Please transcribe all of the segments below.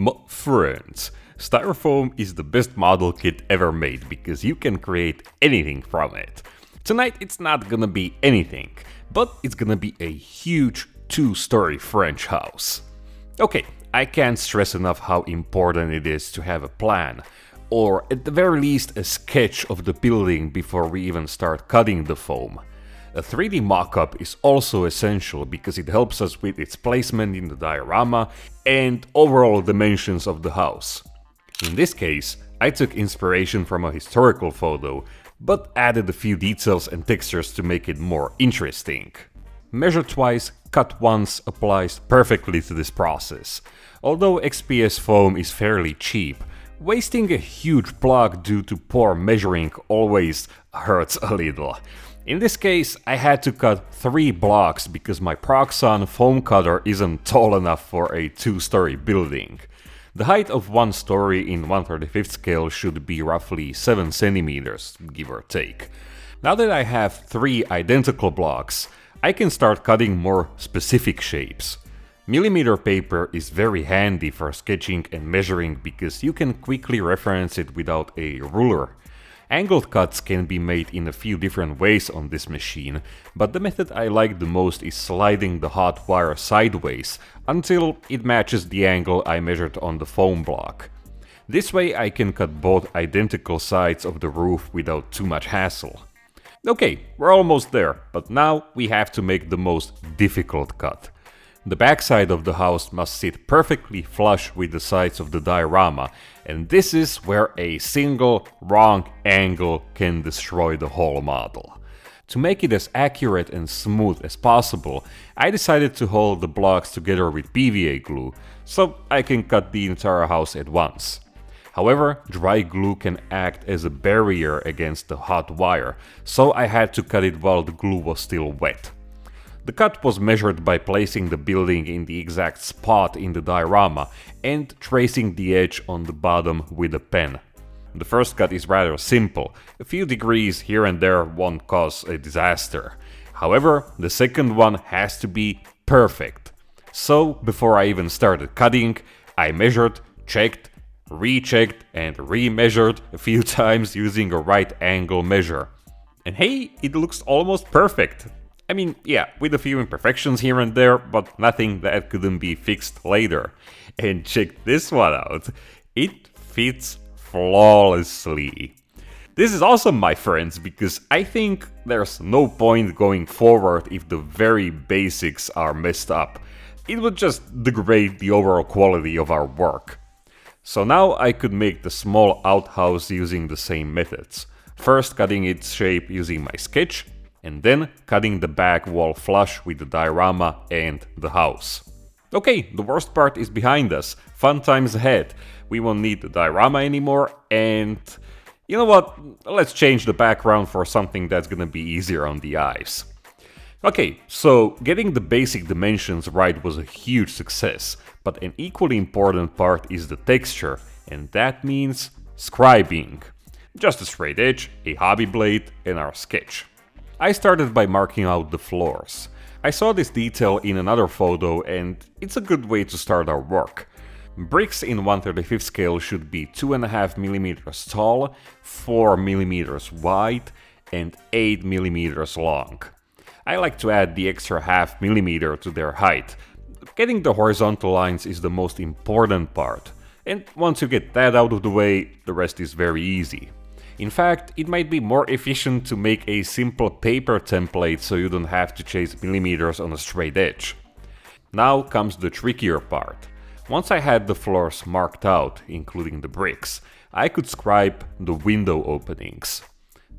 My friends, Styrofoam is the best model kit ever made because you can create anything from it. Tonight it's not gonna be anything, but it's gonna be a huge two-story French house. Okay, I can't stress enough how important it is to have a plan, or at the very least a sketch of the building before we even start cutting the foam. A 3D mock-up is also essential because it helps us with its placement in the diorama and overall dimensions of the house. In this case, I took inspiration from a historical photo, but added a few details and textures to make it more interesting. Measure twice, cut once applies perfectly to this process. Although XPS foam is fairly cheap, wasting a huge block due to poor measuring always hurts a little. In this case, I had to cut 3 blocks because my Proxxon foam cutter isn't tall enough for a 2-story building. The height of one story in 1/35 scale should be roughly 7 centimeters, give or take. Now that I have 3 identical blocks, I can start cutting more specific shapes. Millimeter paper is very handy for sketching and measuring because you can quickly reference it without a ruler. Angled cuts can be made in a few different ways on this machine, but the method I like the most is sliding the hot wire sideways until it matches the angle I measured on the foam block. This way I can cut both identical sides of the roof without too much hassle. Okay, we're almost there, but now we have to make the most difficult cut. The backside of the house must sit perfectly flush with the sides of the diorama, and this is where a single wrong angle can destroy the whole model. To make it as accurate and smooth as possible, I decided to hold the blocks together with PVA glue, so I can cut the entire house at once. However, dry glue can act as a barrier against the hot wire, so I had to cut it while the glue was still wet. The cut was measured by placing the building in the exact spot in the diorama and tracing the edge on the bottom with a pen. The first cut is rather simple, a few degrees here and there won't cause a disaster. However, the second one has to be perfect. So, before I even started cutting, I measured, checked, rechecked and re-measured a few times using a right angle measure. And hey, it looks almost perfect! I mean, yeah, with a few imperfections here and there, but nothing that couldn't be fixed later. And check this one out, it fits flawlessly. This is awesome, my friends, because I think there's no point going forward if the very basics are messed up. It would just degrade the overall quality of our work. So now I could make the small outhouse using the same methods. First cutting its shape using my sketch, and then cutting the back wall flush with the diorama and the house. Okay, the worst part is behind us, fun times ahead. We won't need the diorama anymore and... you know what, let's change the background for something that's gonna be easier on the eyes. Okay, so getting the basic dimensions right was a huge success, but an equally important part is the texture, and that means scribing. Just a straight edge, a hobby blade and our sketch. I started by marking out the floors. I saw this detail in another photo and it's a good way to start our work. Bricks in 1/35 scale should be 2.5 millimeters tall, 4 millimeters wide and 8 millimeters long. I like to add the extra half millimeter to their height. Getting the horizontal lines is the most important part, and once you get that out of the way, the rest is very easy. In fact, it might be more efficient to make a simple paper template so you don't have to chase millimeters on a straight edge. Now comes the trickier part. Once I had the floors marked out, including the bricks, I could scribe the window openings.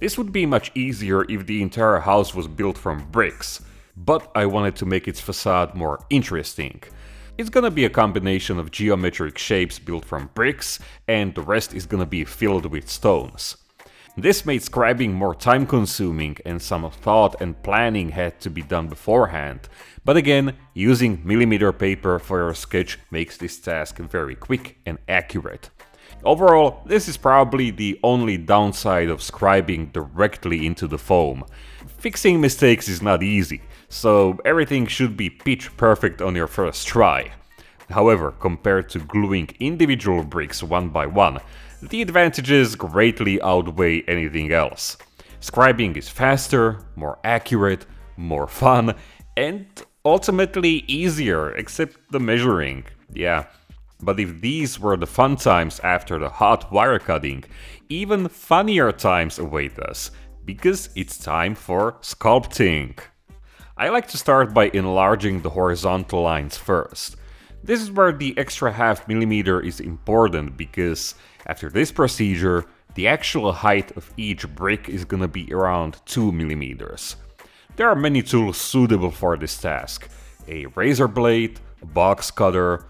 This would be much easier if the entire house was built from bricks, but I wanted to make its facade more interesting. It's gonna be a combination of geometric shapes built from bricks, and the rest is gonna be filled with stones. This made scribing more time-consuming and some thought and planning had to be done beforehand, but again, using millimeter paper for your sketch makes this task very quick and accurate. Overall, this is probably the only downside of scribing directly into the foam. Fixing mistakes is not easy, so everything should be pitch perfect on your first try. However, compared to gluing individual bricks one by one, the advantages greatly outweigh anything else. Scribing is faster, more accurate, more fun, and ultimately easier, except the measuring. Yeah. But if these were the fun times after the hot wire cutting, even funnier times await us, because it's time for sculpting. I like to start by enlarging the horizontal lines first. This is where the extra half millimeter is important, because after this procedure, the actual height of each brick is gonna be around 2 millimeters. There are many tools suitable for this task. A razor blade, a box cutter,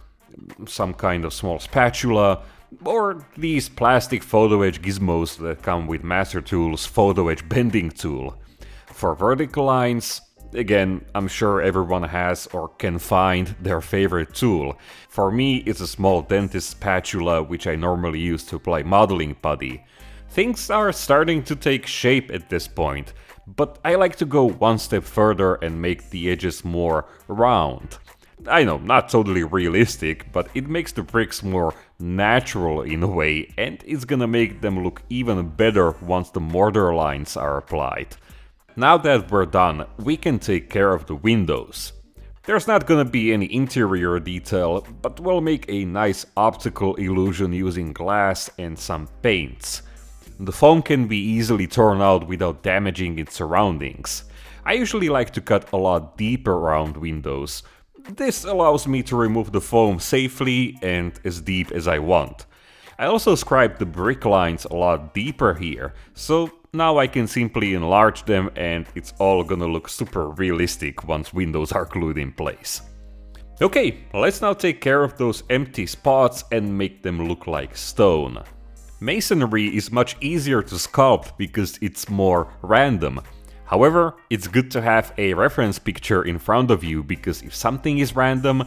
some kind of small spatula, or these plastic photo edge gizmos that come with Master Tools photo edge bending tool. For vertical lines, again, I'm sure everyone has or can find their favorite tool. For me, it's a small dentist spatula, which I normally use to apply modeling putty. Things are starting to take shape at this point, but I like to go one step further and make the edges more round. I know, not totally realistic, but it makes the bricks more natural in a way, and it's gonna make them look even better once the mortar lines are applied. Now that we're done, we can take care of the windows. There's not gonna be any interior detail, but we'll make a nice optical illusion using glass and some paints. The foam can be easily torn out without damaging its surroundings. I usually like to cut a lot deeper around windows. This allows me to remove the foam safely and as deep as I want. I also scribed the brick lines a lot deeper here, so now I can simply enlarge them and it's all gonna look super realistic once windows are glued in place. Okay, let's now take care of those empty spots and make them look like stone. Masonry is much easier to sculpt because it's more random. However, it's good to have a reference picture in front of you, because if something is random,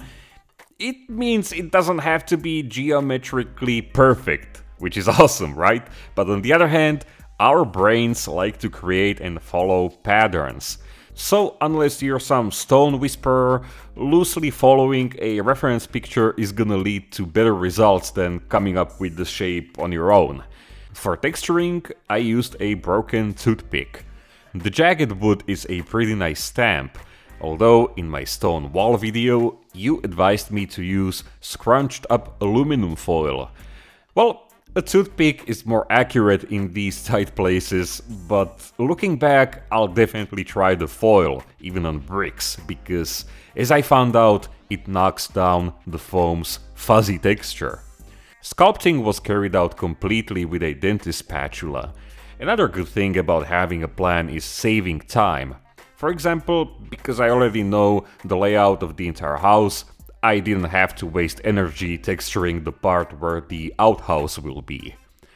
it means it doesn't have to be geometrically perfect, which is awesome, right? But on the other hand, our brains like to create and follow patterns. So unless you're some stone whisperer, loosely following a reference picture is gonna lead to better results than coming up with the shape on your own. For texturing, I used a broken toothpick. The jagged wood is a pretty nice stamp, although in my stone wall video you advised me to use scrunched up aluminum foil. Well, a toothpick is more accurate in these tight places, but looking back, I'll definitely try the foil, even on bricks, because as I found out, it knocks down the foam's fuzzy texture. Sculpting was carried out completely with a dentist spatula. Another good thing about having a plan is saving time. For example, because I already know the layout of the entire house, I didn't have to waste energy texturing the part where the outhouse will be.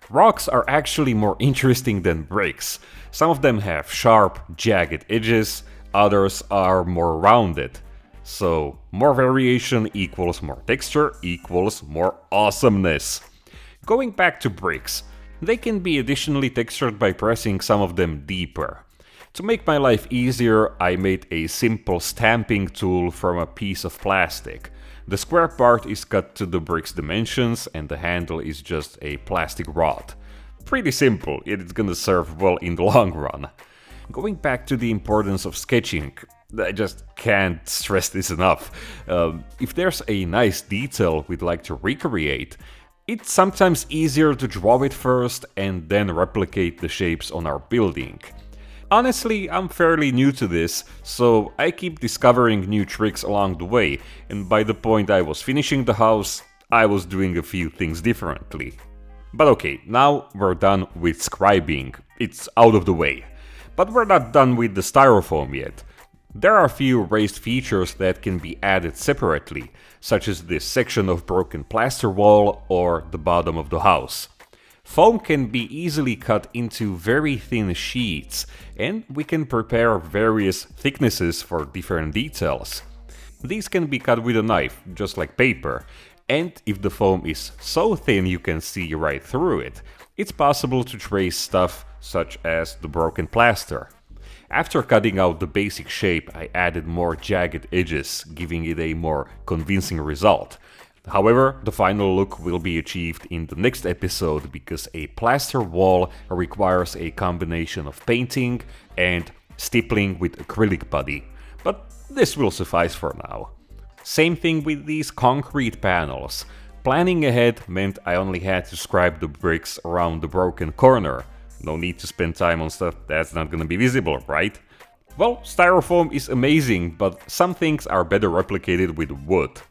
Rocks are actually more interesting than bricks. Some of them have sharp, jagged edges, others are more rounded. So, more variation equals more texture equals more awesomeness. Going back to bricks. They can be additionally textured by pressing some of them deeper. To make my life easier, I made a simple stamping tool from a piece of plastic. The square part is cut to the brick's dimensions and the handle is just a plastic rod. Pretty simple, yet it's gonna serve well in the long run. Going back to the importance of sketching, I just can't stress this enough. If there's a nice detail we'd like to recreate, it's sometimes easier to draw it first and then replicate the shapes on our building. Honestly, I'm fairly new to this, so I keep discovering new tricks along the way, and by the point I was finishing the house, I was doing a few things differently. But okay, now we're done with scribing, it's out of the way. But we're not done with the styrofoam yet. There are a few raised features that can be added separately, such as this section of broken plaster wall or the bottom of the house. Foam can be easily cut into very thin sheets, and we can prepare various thicknesses for different details. These can be cut with a knife, just like paper, and if the foam is so thin you can see right through it, it's possible to trace stuff such as the broken plaster. After cutting out the basic shape, I added more jagged edges, giving it a more convincing result. However, the final look will be achieved in the next episode, because a plaster wall requires a combination of painting and stippling with acrylic putty, but this will suffice for now. Same thing with these concrete panels. Planning ahead meant I only had to scribe the bricks around the broken corner. No need to spend time on stuff that's not gonna be visible, right? Well, styrofoam is amazing, but some things are better replicated with wood.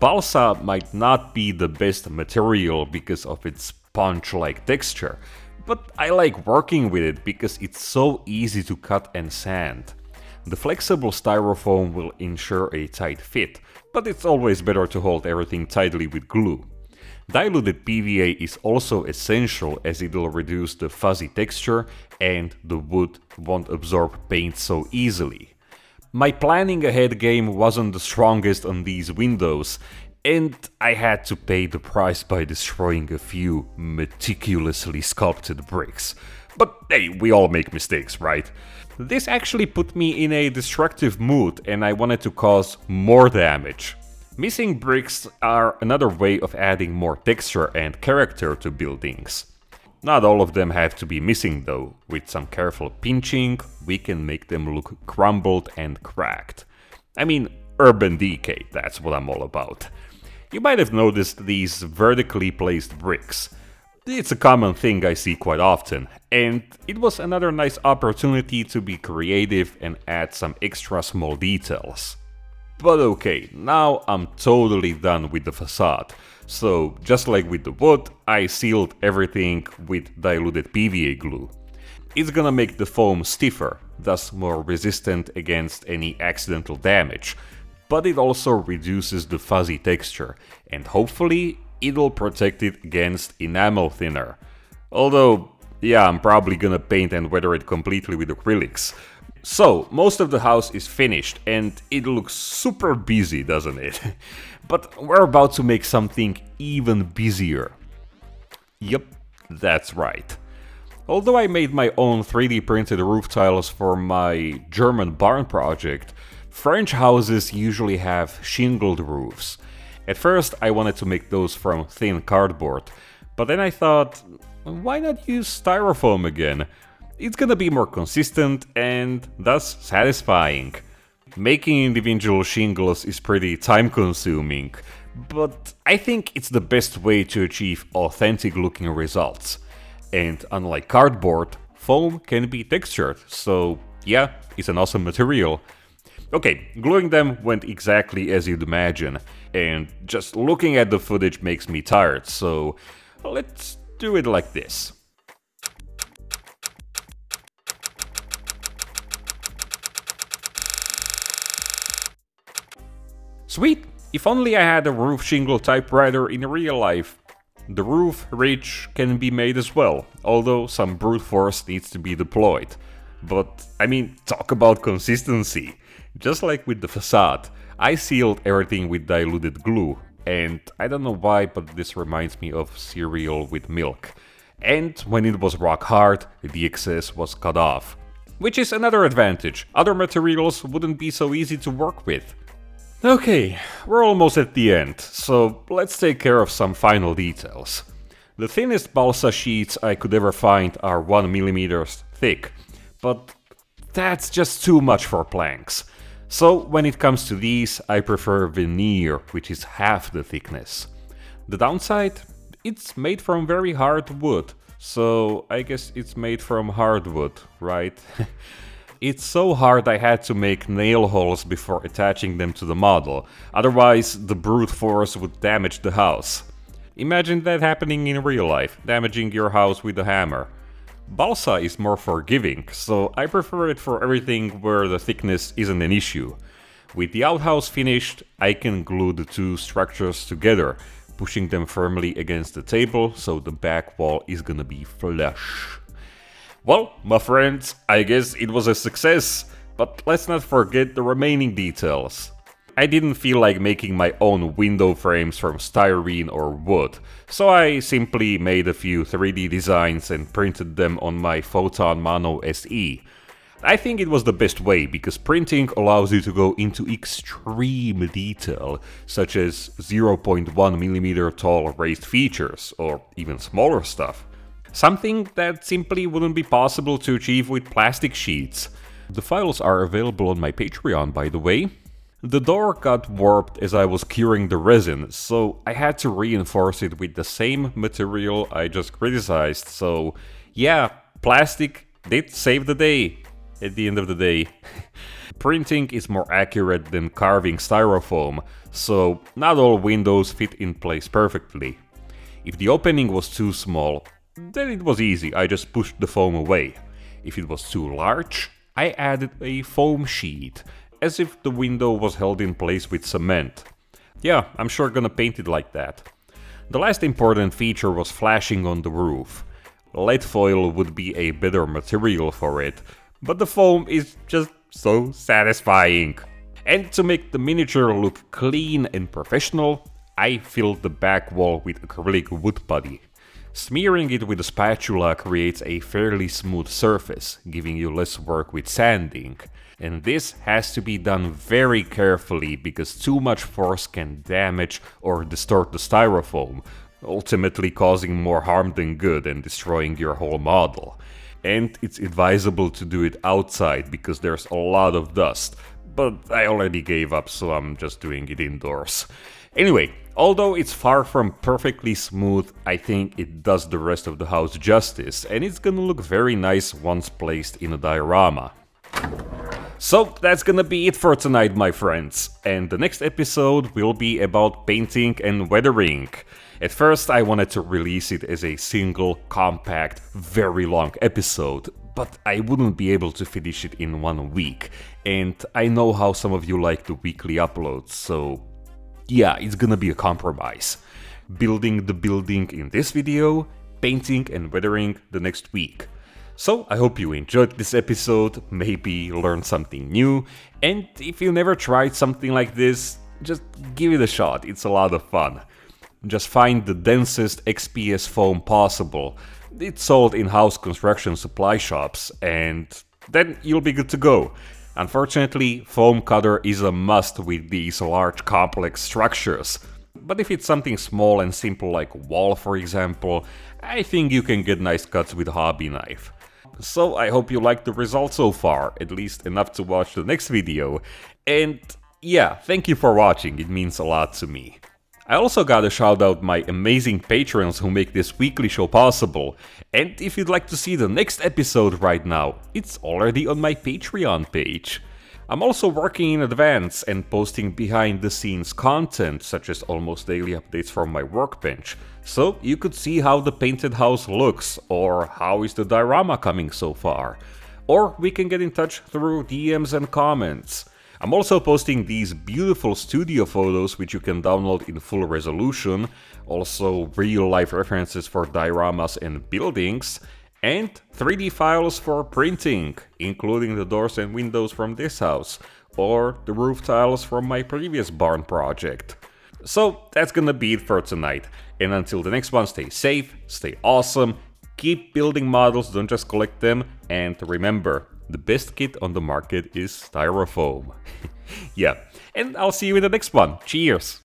Balsa might not be the best material because of its sponge-like texture, but I like working with it because it's so easy to cut and sand. The flexible styrofoam will ensure a tight fit, but it's always better to hold everything tightly with glue. Diluted PVA is also essential, as it'll reduce the fuzzy texture and the wood won't absorb paint so easily. My planning ahead game wasn't the strongest on these windows, and I had to pay the price by destroying a few meticulously sculpted bricks. But hey, we all make mistakes, right? This actually put me in a destructive mood and I wanted to cause more damage. Missing bricks are another way of adding more texture and character to buildings. Not all of them have to be missing though. With some careful pinching, we can make them look crumbled and cracked. I mean, urban decay, that's what I'm all about. You might have noticed these vertically placed bricks. It's a common thing I see quite often, and it was another nice opportunity to be creative and add some extra small details. But okay, now I'm totally done with the facade, so just like with the wood, I sealed everything with diluted PVA glue. It's gonna make the foam stiffer, thus more resistant against any accidental damage, but it also reduces the fuzzy texture, and hopefully it'll protect it against enamel thinner. Although, yeah, I'm probably gonna paint and weather it completely with acrylics. So, most of the house is finished and it looks super busy, doesn't it? But we're about to make something even busier. Yep, that's right. Although I made my own 3D printed roof tiles for my German barn project, French houses usually have shingled roofs. At first, I wanted to make those from thin cardboard, but then I thought, why not use styrofoam again? It's gonna be more consistent and thus satisfying. Making individual shingles is pretty time-consuming, but I think it's the best way to achieve authentic-looking results. And unlike cardboard, foam can be textured, so yeah, it's an awesome material. Okay, gluing them went exactly as you'd imagine, and just looking at the footage makes me tired, so let's do it like this. Sweet! If only I had a roof shingle typewriter in real life. The roof ridge can be made as well, although some brute force needs to be deployed. But, I mean, talk about consistency. Just like with the facade, I sealed everything with diluted glue, and I don't know why, but this reminds me of cereal with milk. And when it was rock hard, the excess was cut off. Which is another advantage, other materials wouldn't be so easy to work with. Okay, we're almost at the end, so let's take care of some final details. The thinnest balsa sheets I could ever find are 1 mm thick, but that's just too much for planks. So when it comes to these, I prefer veneer, which is half the thickness. The downside? It's made from very hard wood, so I guess it's made from hardwood, right? It's so hard I had to make nail holes before attaching them to the model, otherwise the brute force would damage the house. Imagine that happening in real life, damaging your house with a hammer. Balsa is more forgiving, so I prefer it for everything where the thickness isn't an issue. With the outhouse finished, I can glue the two structures together, pushing them firmly against the table, so the back wall is gonna be flush. Well, my friends, I guess it was a success, but let's not forget the remaining details. I didn't feel like making my own window frames from styrene or wood, so I simply made a few 3D designs and printed them on my Photon Mono SE. I think it was the best way, because printing allows you to go into extreme detail, such as 0.1mm tall raised features, or even smaller stuff. Something that simply wouldn't be possible to achieve with plastic sheets. The files are available on my Patreon, by the way. The door got warped as I was curing the resin, so I had to reinforce it with the same material I just criticized, so yeah, plastic did save the day, at the end of the day. Printing is more accurate than carving styrofoam, so not all windows fit in place perfectly. If the opening was too small, then it was easy, I just pushed the foam away. If it was too large, I added a foam sheet, as if the window was held in place with cement. Yeah, I'm sure gonna paint it like that. The last important feature was flashing on the roof. Lead foil would be a better material for it, but the foam is just so satisfying. And to make the miniature look clean and professional, I filled the back wall with acrylic wood putty. Smearing it with a spatula creates a fairly smooth surface, giving you less work with sanding. And this has to be done very carefully, because too much force can damage or distort the styrofoam, ultimately causing more harm than good and destroying your whole model. And it's advisable to do it outside, because there's a lot of dust. But I already gave up, so I'm just doing it indoors. Anyway, although it's far from perfectly smooth, I think it does the rest of the house justice, and it's gonna look very nice once placed in a diorama. So that's gonna be it for tonight, my friends, and the next episode will be about painting and weathering. At first I wanted to release it as a single, compact, very long episode, but I wouldn't be able to finish it in 1 week, and I know how some of you like the weekly uploads, so yeah, it's gonna be a compromise. Building the building in this video, painting and weathering the next week. So I hope you enjoyed this episode, maybe learned something new, and if you never tried something like this, just give it a shot, it's a lot of fun. Just find the densest XPS foam possible, it's sold in house construction supply shops, and then you'll be good to go. Unfortunately, foam cutter is a must with these large complex structures. But if it's something small and simple like wall, for example, I think you can get nice cuts with a hobby knife. So I hope you liked the result so far, at least enough to watch the next video. And yeah, thank you for watching, it means a lot to me. I also gotta shout out my amazing patrons who make this weekly show possible. And if you'd like to see the next episode right now, it's already on my Patreon page. I'm also working in advance and posting behind the scenes content, such as almost daily updates from my workbench, so you could see how the painted house looks, or how is the diorama coming so far, or we can get in touch through DMs and comments. I'm also posting these beautiful studio photos which you can download in full resolution, also real life references for dioramas and buildings, and 3D files for printing, including the doors and windows from this house, or the roof tiles from my previous barn project. So that's gonna be it for tonight, and until the next one, stay safe, stay awesome, keep building models, don't just collect them, and remember, the best kit on the market is styrofoam. Yeah, and I'll see you in the next one, cheers!